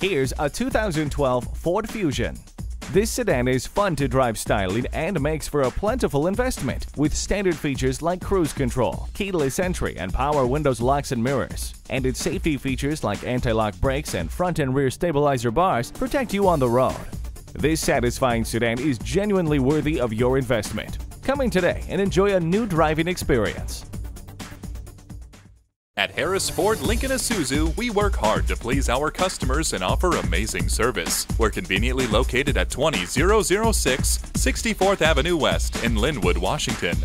Here's a 2012 Ford Fusion. This sedan is fun to drive styling and makes for a plentiful investment with standard features like cruise control, keyless entry and power windows, locks and mirrors. And its safety features like anti-lock brakes and front and rear stabilizer bars protect you on the road. This satisfying sedan is genuinely worthy of your investment. Come in today and enjoy a new driving experience. At Harris Ford Lincoln Isuzu, we work hard to please our customers and offer amazing service. We're conveniently located at 20006 64th Avenue West in Lynnwood, Washington.